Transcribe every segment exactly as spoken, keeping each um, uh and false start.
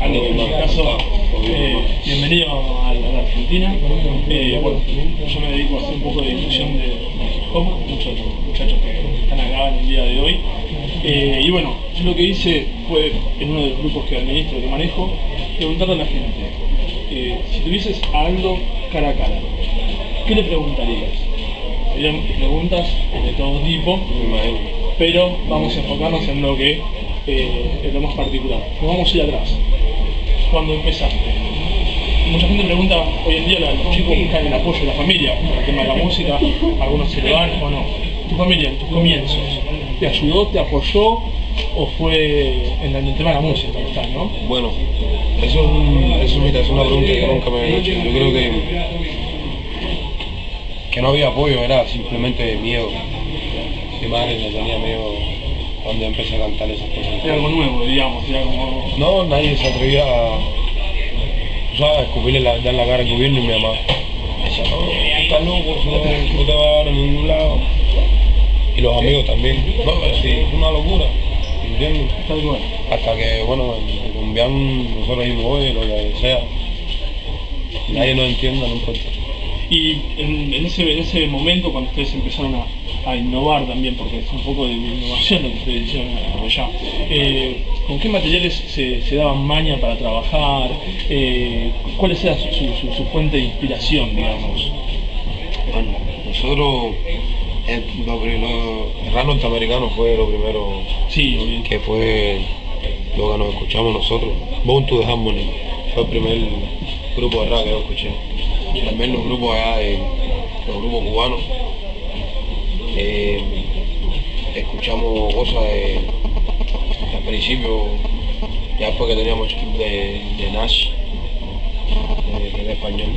Ando, en mi caso, eh, bienvenido a la Argentina. Eh, bueno, yo me dedico a hacer un poco de difusión de hip hop, muchos muchachos que están acá en el día de hoy. Eh, y bueno, yo lo que hice fue, en uno de los grupos que administro, que manejo, preguntarle a la gente, eh, si tuvieses a Aldo cara a cara, ¿qué le preguntarías? Serían preguntas de todo tipo, pero vamos a enfocarnos en lo que eh, es lo más particular. Nos vamos a ir atrás. Cuando empezaste, mucha gente pregunta, hoy en día los chicos buscan el apoyo de la familia, el tema de la música, algunos se lo dan o no. Tu familia, en tus comienzos, ¿te ayudó, te apoyó o fue en el tema de la música? Tal, ¿no? Bueno, eso es, un, eso, mira, es una pregunta que nunca me habían hecho. Yo creo que, que no había apoyo, era simplemente miedo. Mi madre la tenía medio... cuando empecé a cantar esas cosas. Era algo nuevo, digamos, era como... No, nadie se atrevía a... O sea, a escupirle la verdad en la cara al gobierno y mi mamá. Decía, no, estás loco, no, no te vas a dar en ningún lado. Y los amigos también. No, pero sí, es una locura, ¿entiendes? Está igual. Hasta que, bueno, en Colombian nosotros ahí voy, lo que sea. Nadie nos entienda, no importa. Y en, en, ese, en ese momento, cuando ustedes empezaron a... a innovar también, porque es un poco de innovación lo que ustedes hicieron allá. Eh, ¿Con qué materiales se, se daban maña para trabajar? Eh, ¿Cuál era su, su, su fuente de inspiración, digamos? Bueno, nosotros, el, lo, lo, el rap norteamericano fue lo primero, sí, que fue lo que nos escuchamos nosotros. Bone to the Harmony fue el primer grupo de rap que yo escuché. También los grupos allá, de, los grupos cubanos. Eh, escuchamos cosas de, al principio, ya después que teníamos de, de Nash, de, de español,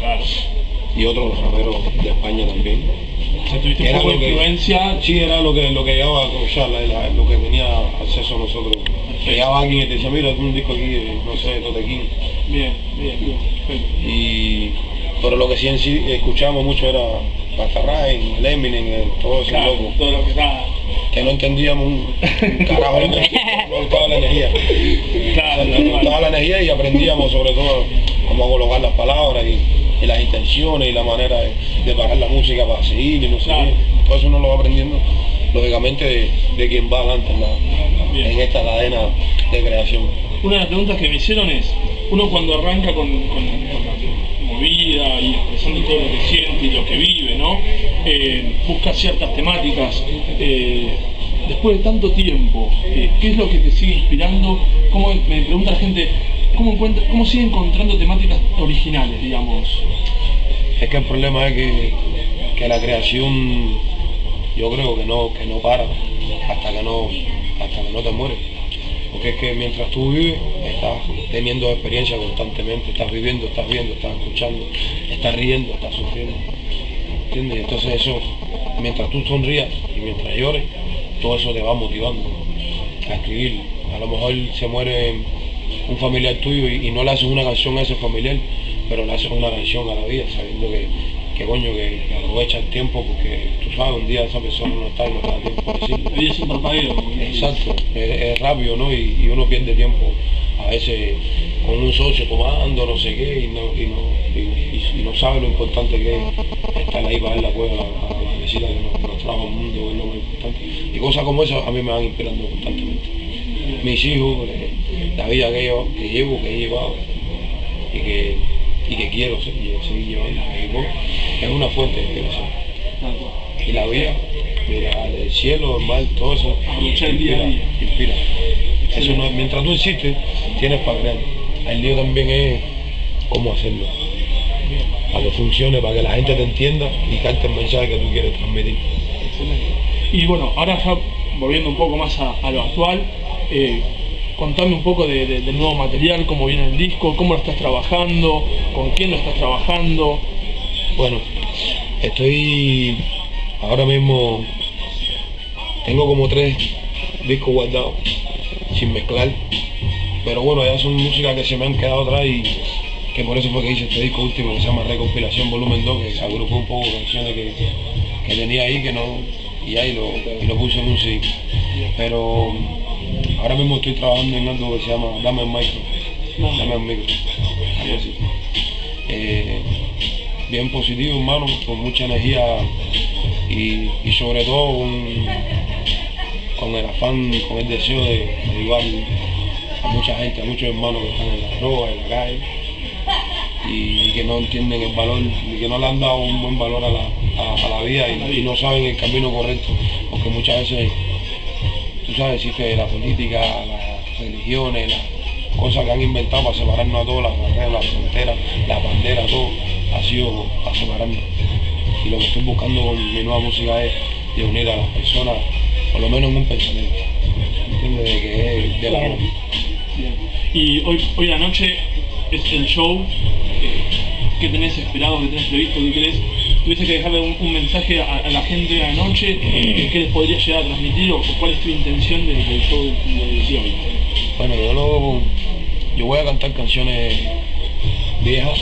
y otros raperos de España también. O sea, ¿tuviste un poco de influencia? Sí, era lo que, lo que llegaba a escuchar, lo que tenía acceso a nosotros. Llegaba alguien y te decía, mira, un disco aquí, no sé, de Totequín. Bien, bien, bien. Y, pero lo que sí, en sí escuchábamos mucho era... Patarrain, el Eminem, todo ese claro, loco. Todo lo que estaba. Que no entendíamos un carajo, no gustaba la energía. Claro, o sea, nos gustaba la energía y aprendíamos sobre todo cómo colocar las palabras y, y las intenciones y la manera de, de bajar la música para seguir y no sé claro. qué. Todo eso uno lo va aprendiendo, lógicamente, de, de quien va adelante en, la, en esta cadena de creación. Una de las preguntas que me hicieron es, uno cuando arranca con, con, con vida y expresando todo lo que siente y lo que vive, ¿no? Eh, busca ciertas temáticas. Eh, después de tanto tiempo, eh, ¿qué es lo que te sigue inspirando? ¿Cómo, me pregunta la gente, ¿cómo, encuentra, cómo sigue encontrando temáticas originales, digamos? Es que el problema es que, que la creación, yo creo que no, que no para hasta que no, hasta que no te mueres. Porque es que mientras tú vives, estás teniendo experiencia constantemente, estás viviendo, estás viendo, estás escuchando, estás riendo, estás sufriendo, ¿entiendes? Entonces eso, mientras tú sonrías y mientras llores, todo eso te va motivando a escribir. A lo mejor se muere un familiar tuyo y, y no le haces una canción a ese familiar, pero le haces una canción a la vida, sabiendo que, que coño, que, que aprovecha el tiempo, porque tú sabes, un día esa persona no está y no está tiempo de decirlo. Y es un parpadeo. Exacto, es, es rápido, ¿no? Y, y uno pierde tiempo a veces con un socio tomando, no sé qué, y no, y no, y, y, y no sabe lo importante que es estar ahí para ver la cueva, a decir a que nos trajo al mundo, es lo más importante. Y cosas como esas a mí me van inspirando constantemente. Mis hijos, eh, la vida que, yo, que llevo, que he llevado, y que... y que quiero seguir, seguir llevando a es una fuente de inspiración. Y la vida, mira, el cielo, el mar, todo eso inspira, inspira. Eso no, mientras tú existes, tienes para crear. El lío también es cómo hacerlo, para que funcione, para que la gente te entienda y cante el mensaje que tú quieres transmitir. Y bueno, ahora ya volviendo un poco más a, a lo actual, eh, contame un poco de, de, del nuevo material, cómo viene el disco, cómo lo estás trabajando, con quién lo estás trabajando. Bueno, estoy ahora mismo, tengo como tres discos guardados, sin mezclar, pero bueno, ya son músicas que se me han quedado atrás y que por eso fue que hice este disco último que se llama Recompilación volumen dos, que agrupó un poco canciones que, que tenía ahí que no, y ahí lo, y lo puse en un sí. Pero Ahora mismo estoy trabajando en algo que se llama Dame un micro. No. Dame un micro. Algo así. Eh, bien positivo, hermano, con mucha energía y, y sobre todo un, con el afán, con el deseo de, de ayudar a mucha gente, a muchos hermanos que están en la droga, en la calle y, y que no entienden el valor, y que no le han dado un buen valor a la, a, a la vida y, y no saben el camino correcto, porque muchas veces, tú sabes, existe la política, las religiones, las cosas que han inventado para separarnos a todos, las barreras, las fronteras, las banderas, todo ha sido para separarnos. Y lo que estoy buscando con mi nueva música es de unir a las personas, por lo menos en un pensamiento, ¿entiendes? De que es de la hora. Y hoy, hoy la noche es el show. ¿Qué tenés esperado, qué tenés previsto, qué crees? ¿Tuviste que dejarle un, un mensaje a, a la gente de la noche? ¿Qué les podría llegar a transmitir? ¿O cuál es tu intención del de show de, de hoy? Bueno, yo, lo, yo voy a cantar canciones viejas.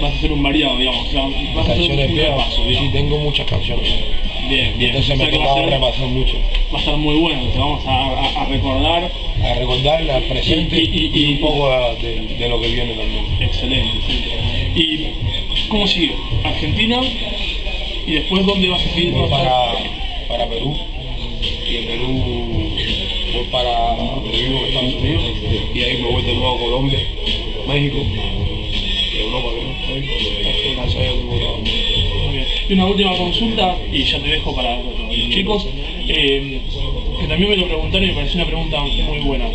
Vas a hacer un variado, digamos. O sea, vas canciones a hacer un viejas. Paso, sí, tengo muchas canciones. Bien, bien. Entonces o sea, me tocaba repasar mucho. Va a estar muy bueno, te vamos a, a, a recordar. A recordarla al presente y, y, y, y un poco a, de, de lo que viene también. Excelente, excelente. ¿Y cómo sigue? Argentina. ¿Y después dónde vas a seguir? Voy para, para Perú. Y en Perú voy para Perú, Estados Unidos. Y ahí me voy de nuevo a Colombia, México, Europa, creo. Y una última consulta, y ya te dejo para los chicos, eh, que también me lo preguntaron y me pareció una pregunta muy buena.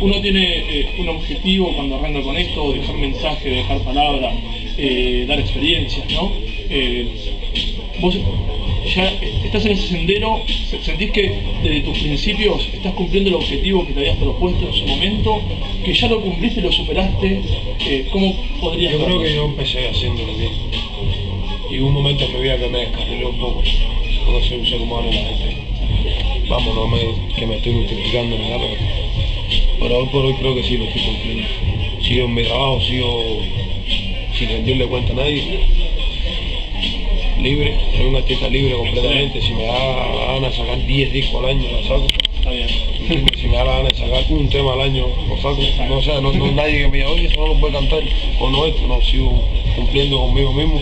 Uno tiene eh, un objetivo cuando arranca con esto, dejar mensaje, dejar palabra, eh, dar experiencias, ¿no? Eh, vos ya estás en ese sendero, sentís que desde tus principios estás cumpliendo el objetivo que te habías propuesto en su momento, que ya lo cumpliste, lo superaste, eh, ¿cómo podrías hacerlo? Yo creo que yo empecé haciéndolo bien y hubo un momento en mi vida que me descarrilé un poco, porque soy un ser humano y la gente, vamos, no me, que me estoy multiplicando ni nada, pero hoy por hoy creo que sí lo estoy cumpliendo, sigo en mi trabajo, sigo sin rendirle cuenta a nadie, libre, soy un artista libre completamente. Si me da la gana de sacar diez discos al año, lo saco. Está bien. Si me da la gana de sacar un tema al año, lo saco. No, o sea, no, no nadie que me diga, oye, eso no lo puede cantar, o no esto, no, sigo cumpliendo conmigo mismo.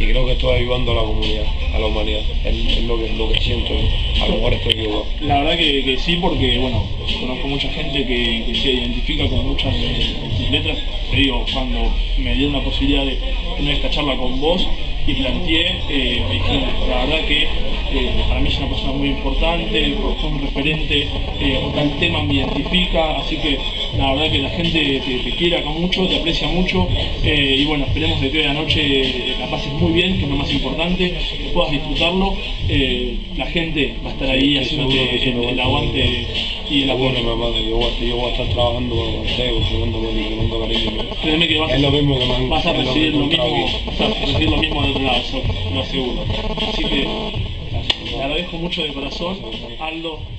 Y creo que estoy ayudando a la comunidad, a la humanidad, es, es lo, que, lo que siento, a lo mejor estoy equivocado. La verdad que, que sí, porque bueno, conozco mucha gente que, que se identifica con muchas eh, letras. Te digo, cuando me dieron la posibilidad de tener esta charla con vos, y planteé, eh, me dijeron, la verdad que eh, para mí es una persona muy importante, fue un referente, eh, tal tema me identifica, así que la verdad que la gente te, te quiere acá mucho, te aprecia mucho, eh, y bueno, esperemos de que hoy de la noche la pases muy bien, que es lo más importante, que puedas disfrutarlo, eh, la gente va a estar ahí sí, haciéndote el, el, el aguante y el apoyo. Bueno, mamá, yo, yo voy a estar trabajando con ustedes, tremendo cariño. Créeme que vas, es lo mismo que me han, vas a recibir lo, lo mismo, vas a recibir lo mismo de otro lado, eso lo aseguro. Así que te agradezco mucho de corazón, Aldo.